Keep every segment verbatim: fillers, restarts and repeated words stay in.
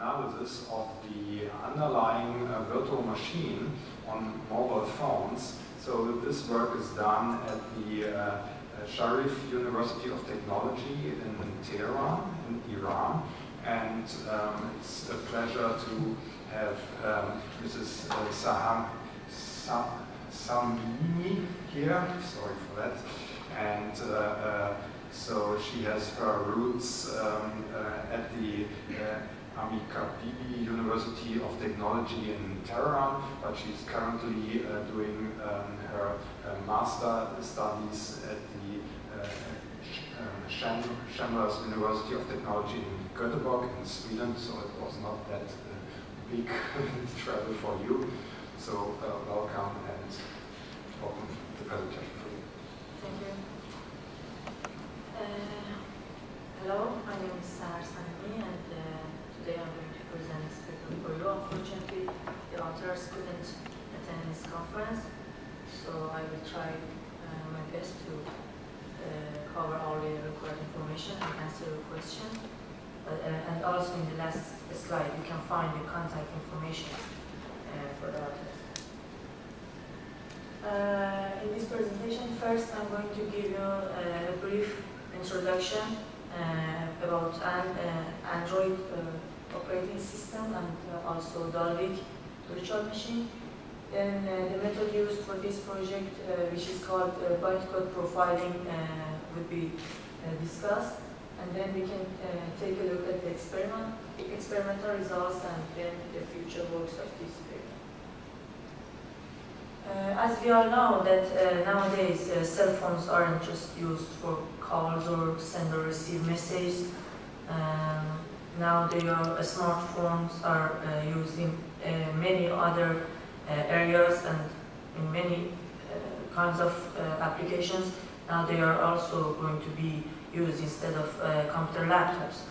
analysis of the underlying uh, virtual machine on mobile phones. So this work is done at the uh, Sharif University of Technology in Tehran, in Iran. And um, it's a pleasure to have um, Missus Saham Samini here, sorry for that. And uh, uh, so she has her roots um, uh, at the uh, Amika Bibi University of Technology in Tehran, but she's currently uh, doing um, her uh, master studies at the uh, uh, Shand University of Technology in Göteborg in Sweden, so it was not that uh, big travel for you. So uh, welcome and welcome to the presentation for you. Thank you. Uh, hello, my name is Sahar Samini, and uh, today I'm going to present this paper for you. Unfortunately, the authors couldn't attend this conference, so I will try uh, my best to uh, cover all the required information and answer your question. But, uh, and also in the last slide, you can find the contact information uh, for the authors. Uh, in this presentation, first I'm going to give you a brief introduction uh, about an uh, Android uh, operating system and uh, also Dalvik virtual machine. Then uh, the method used for this project, uh, which is called uh, bytecode profiling, uh, would be uh, discussed. And then we can uh, take a look at the experiment, the experimental results, and then the future works of this paper. Uh, as we all know that uh, nowadays uh, cell phones aren't just used for calls or send or receive messages. Um, now they are, uh, smartphones are uh, used in uh, many other uh, areas and in many uh, kinds of uh, applications. Now they are also going to be used instead of uh, computer laptops.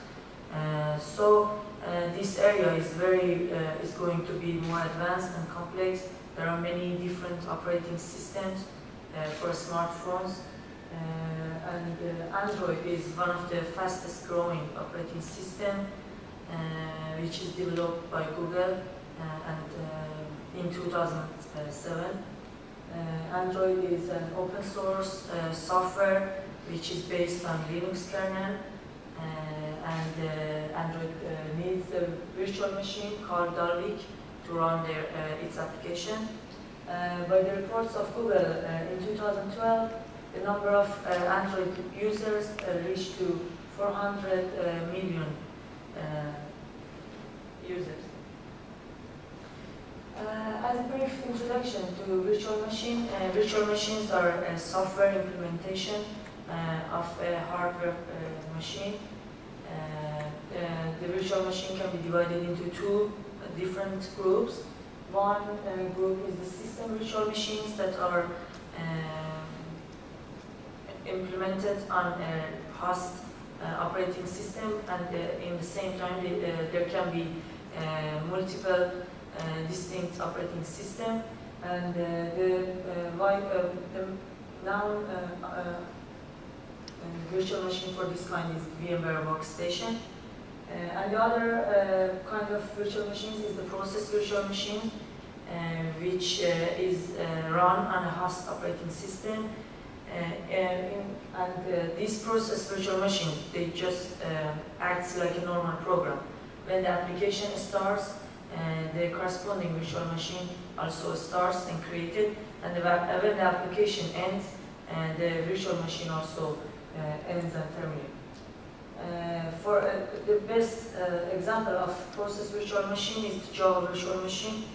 Uh, so uh, this area is very uh, is going to be more advanced and complex. There are many different operating systems uh, for smartphones, uh, and uh, Android is one of the fastest growing operating systems, uh, which is developed by Google uh, and uh, in two thousand seven. Uh, Android is an open source uh, software which is based on Linux kernel, uh, and uh, Android uh, needs a virtual machine called Dalvik to run their, uh, its application. Uh, by the reports of Google uh, in two thousand twelve, the number of uh, Android users uh, reached to four hundred million uh, users. Uh, as a brief introduction to virtual machine, uh, virtual machines are a software implementation uh, of a hardware uh, machine. Uh, uh, the virtual machine can be divided into two different groups. One uh, group is the system virtual machines that are uh, implemented on a host uh, operating system, and uh, in the same time they, uh, there can be uh, multiple uh, distinct operating system. And uh, the, uh, why, uh, the now uh, uh, virtual machine for this kind is VMware workstation. Uh, and the other uh, kind of virtual machines is the process virtual machine, uh, which uh, is uh, run on a host operating system. Uh, and in, and uh, these process virtual machines, they just uh, act like a normal program. When the application starts, uh, the corresponding virtual machine also starts and created. And the, when the application ends, uh, the virtual machine also uh, ends and terminates. Uh, for uh, the best uh, example of process virtual machine is the Java virtual machine.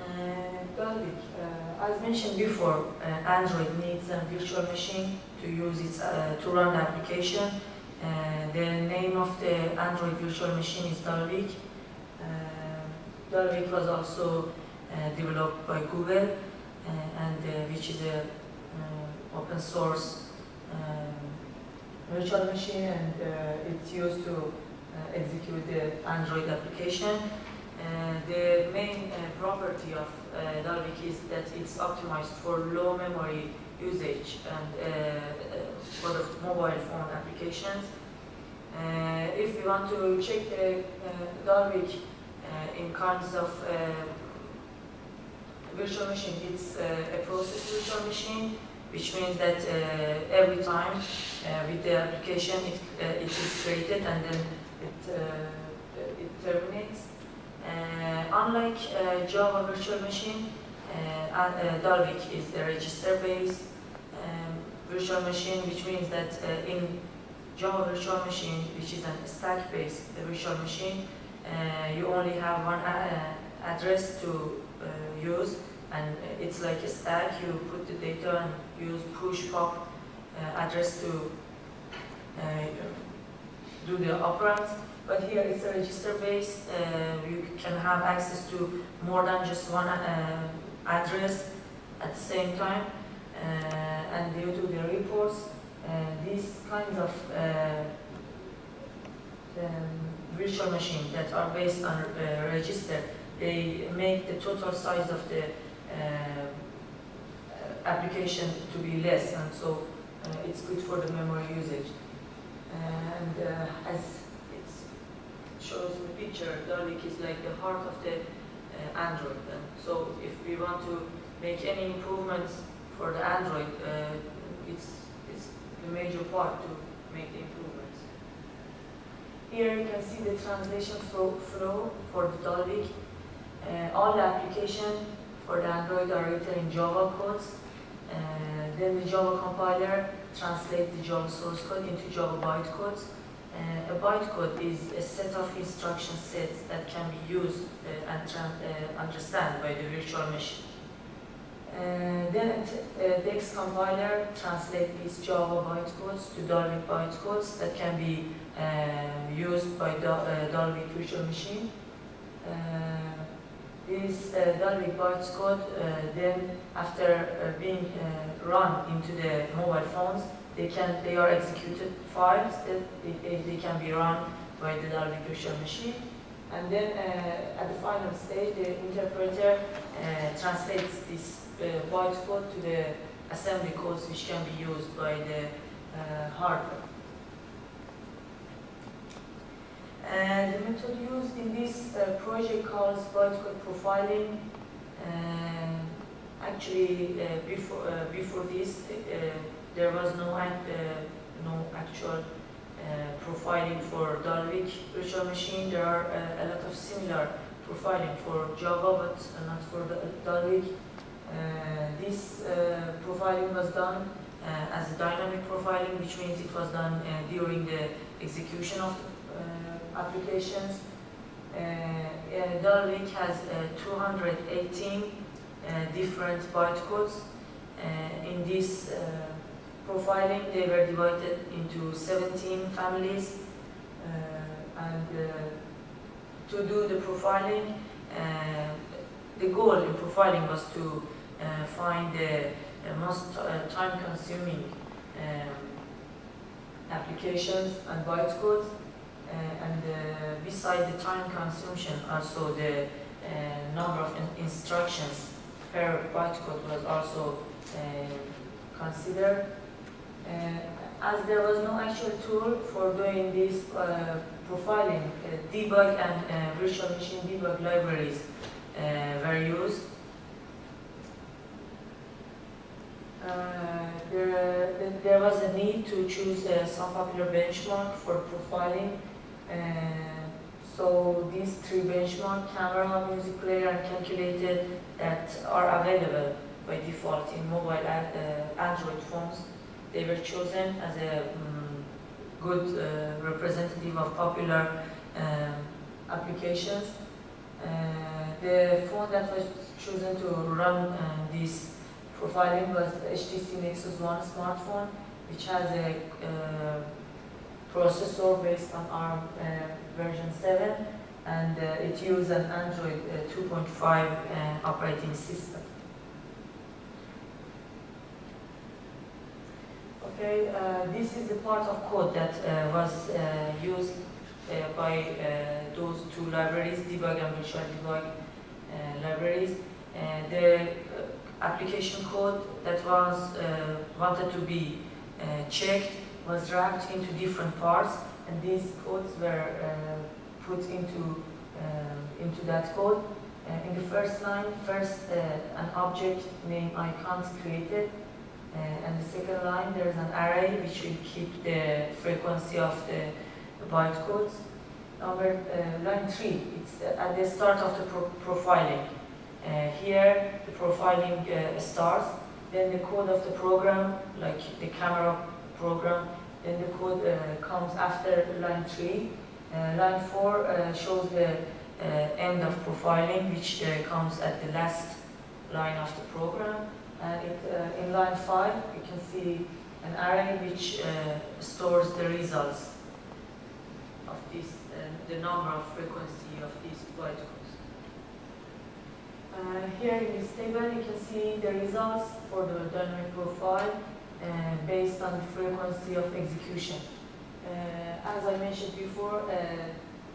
Uh, uh, as mentioned before, uh, Android needs a virtual machine to use its uh, to run the application. Uh, the name of the Android virtual machine is Dalvik. Uh, Dalvik was also uh, developed by Google, uh, and uh, which is a uh, open source Uh, virtual machine, and uh, it's used to uh, execute the Android application. Uh, the main uh, property of uh, Dalvik is that it's optimized for low memory usage and uh, uh, for the mobile phone applications. Uh, if you want to check the uh, Dalvik uh, in kinds of uh, virtual machine, it's uh, a process virtual machine, which means that uh, every time uh, with the application it, uh, it is created and then it, uh, it terminates. Uh, unlike uh, Java Virtual Machine, uh, and, uh, Dalvik is a register-based um, virtual machine, which means that uh, in Java Virtual Machine, which is a stack-based virtual machine, uh, you only have one uh, address to uh, use, and it's like a stack. You put the data and use push-pop uh, address to uh, do the operands. But here it's a register-based. Uh, you can have access to more than just one uh, address at the same time. Uh, and due to the reports, uh, these kinds of uh, um, virtual machines that are based on uh, register, they make the total size of the uh, application to be less, and so uh, it's good for the memory usage. And uh, as shows in the picture, Dalvik is like the heart of the uh, Android. And so if we want to make any improvements for the Android, uh, it's, it's the major part to make the improvements. Here you can see the translation flow, flow for the Dalvik. Uh, all the applications for the Android are written in Java codes. Uh, then the Java compiler translates the Java source code into Java bytecodes. Uh, a bytecode is a set of instruction sets that can be used uh, and uh, understood by the virtual machine. Uh, then a uh, Dex compiler translates these Java bytecodes to Dalvik bytecodes that can be uh, used by the uh, Dalvik virtual machine. Uh, this uh, Dalvik bytecode uh, then, after uh, being uh, run into the mobile phones, They, can, they are executed files that they, they can be run by the Dalvik virtual machine. And then uh, at the final stage, the interpreter uh, translates this uh, bytecode to the assembly codes which can be used by the uh, hardware. And the method used in this uh, project calls bytecode profiling. Uh, actually, uh, before, uh, before this, uh, there was no, uh, no actual uh, profiling for Dalvik virtual machine. There are uh, a lot of similar profiling for Java, but not for Dalvik. Uh, this uh, profiling was done uh, as a dynamic profiling, which means it was done uh, during the execution of uh, applications. Uh, uh, Dalvik has uh, two hundred eighteen uh, different bytecodes. Uh, in this uh, profiling, they were divided into seventeen families, uh, and uh, to do the profiling, uh, the goal in profiling was to uh, find the uh, most uh, time-consuming um, applications and bytecodes, uh, and uh, beside the time consumption, also the uh, number of in instructions per bytecode was also uh, considered. Uh, as there was no actual tool for doing this uh, profiling, uh, debug and uh, virtual machine debug libraries uh, were used. Uh, there, uh, there was a need to choose uh, some popular benchmark for profiling. Uh, so these three benchmarks, camera, music player, and calculated, that are available by default in mobile ad, uh, Android phones. They were chosen as a um, good uh, representative of popular um, applications. Uh, the phone that was chosen to run uh, this profiling was H T C Nexus One smartphone, which has a uh, processor based on ARM uh, version seven, and uh, it used an Android uh, two point five uh, operating system. Okay, uh, this is the part of code that uh, was uh, used uh, by uh, those two libraries, debug and virtual debug uh, libraries. Uh, the uh, application code that was uh, wanted to be uh, checked was wrapped into different parts. and these codes were uh, put into uh, into that code. Uh, in the first line, first uh, an object named icons created, uh, and the second line there is an array which will keep the frequency of the bytecodes. Over uh, line three, it's at the start of the pro profiling. Uh, here the profiling uh, starts, then the code of the program, like the camera program, then the code uh, comes after line three. Uh, line four uh, shows the uh, end of profiling, which uh, comes at the last line of the program. And it, uh, in line five, you can see an array which uh, stores the results of this, uh, the number of frequency of these bytecodes. Uh, here in this table, you can see the results for the dynamic profile uh, based on the frequency of execution. Uh, as I mentioned before, uh,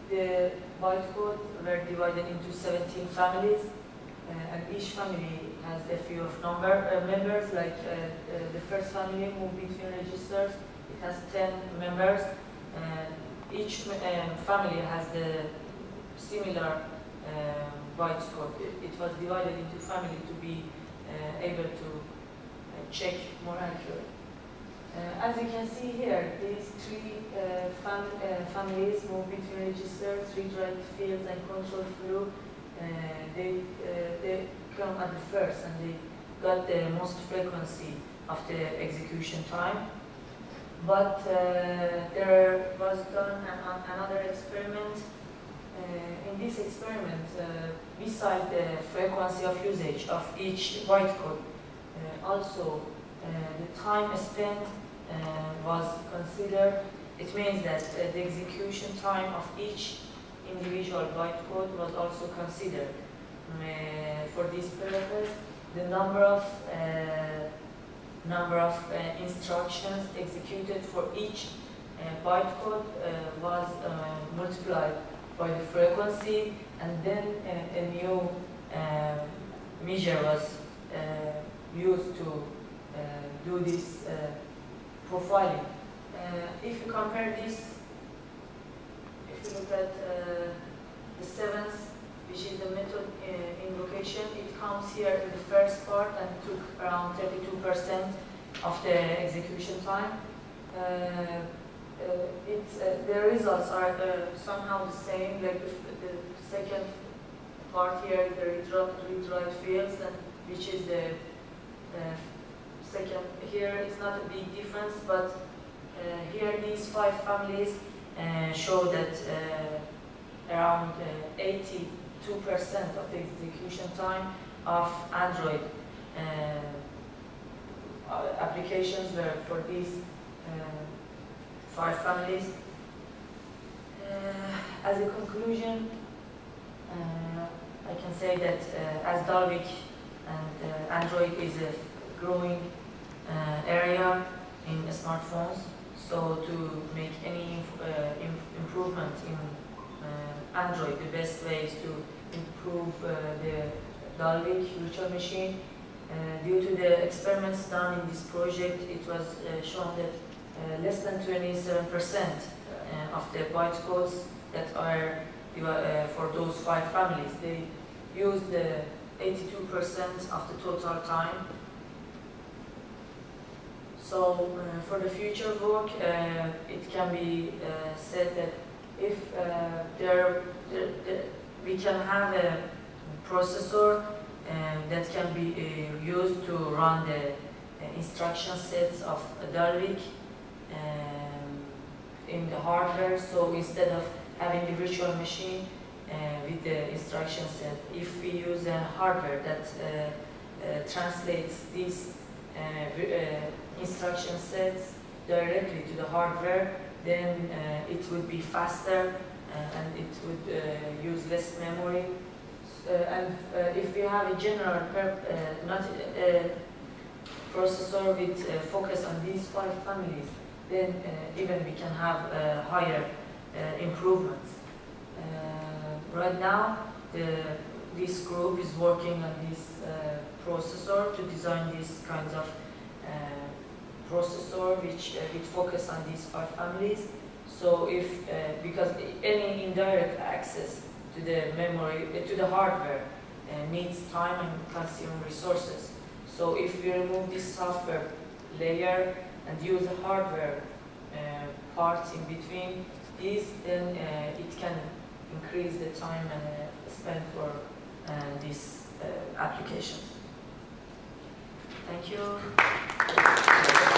the bytecode were divided into seventeen families, uh, and each family has a few of number uh, members. Like uh, uh, the first family moved between registers, it has ten members. Uh, each um, family has the similar. Uh, bytecode. It was divided into family to be uh, able to uh, check more accurately. Uh, as you can see here, these three uh, fam uh, families move between registers, redirect fields, and control flow. Uh, they uh, they come at the first, and they got the most frequency of the execution time. But uh, there was done an another experiment. Uh, in this experiment, uh, beside the frequency of usage of each bytecode, uh, also uh, the time spent uh, was considered. It means that uh, the execution time of each individual bytecode was also considered. Uh, for this purpose, the number of uh, number of uh, instructions executed for each uh, bytecode uh, was uh, multiplied by the frequency, and then uh, a new uh, measure was uh, used to uh, do this uh, profiling. Uh, if you compare this, if you look at uh, the seventh, which is the method uh, invocation, it comes here in the first part and took around thirty-two percent of the execution time. Uh, Uh, it's, uh, the results are uh, somehow the same, like the, the second part here, the retrieve fields, and which is the uh, second. Here it's not a big difference, but uh, here these five families uh, show that uh, around eighty-two percent uh, of the execution time of Android uh, applications were for these uh, five families. Uh, as a conclusion, uh, I can say that uh, as Dalvik and uh, Android is a growing uh, area in smartphones, so to make any uh, imp improvement in uh, Android, the best way is to improve uh, the Dalvik virtual machine. Uh, due to the experiments done in this project, it was uh, shown that Uh, less than twenty-seven percent uh, of the bytecodes that are uh, for those five families, they use the eighty-two percent of the total time. So uh, for the future work, uh, it can be uh, said that if uh, there, there, there we can have a processor uh, that can be uh, used to run the uh, instruction sets of Dalvik Um, in the hardware, so instead of having a virtual machine uh, with the instruction set, if we use a hardware that uh, uh, translates these uh, uh, instruction sets directly to the hardware, then uh, it would be faster uh, and it would uh, use less memory. Uh, and uh, if we have a general perp uh, not uh, processor with uh, focus on these five families, then uh, even we can have uh, higher uh, improvements. Uh, right now, the, this group is working on this uh, processor to design these kinds of uh, processor which uh, it focus on these five families. So if, uh, because any indirect access to the memory, uh, to the hardware uh, needs time and consume resources. So if we remove this software layer and use the hardware uh, parts in between these, then uh, it can increase the time and uh, spent for uh, these uh, applications. Thank you.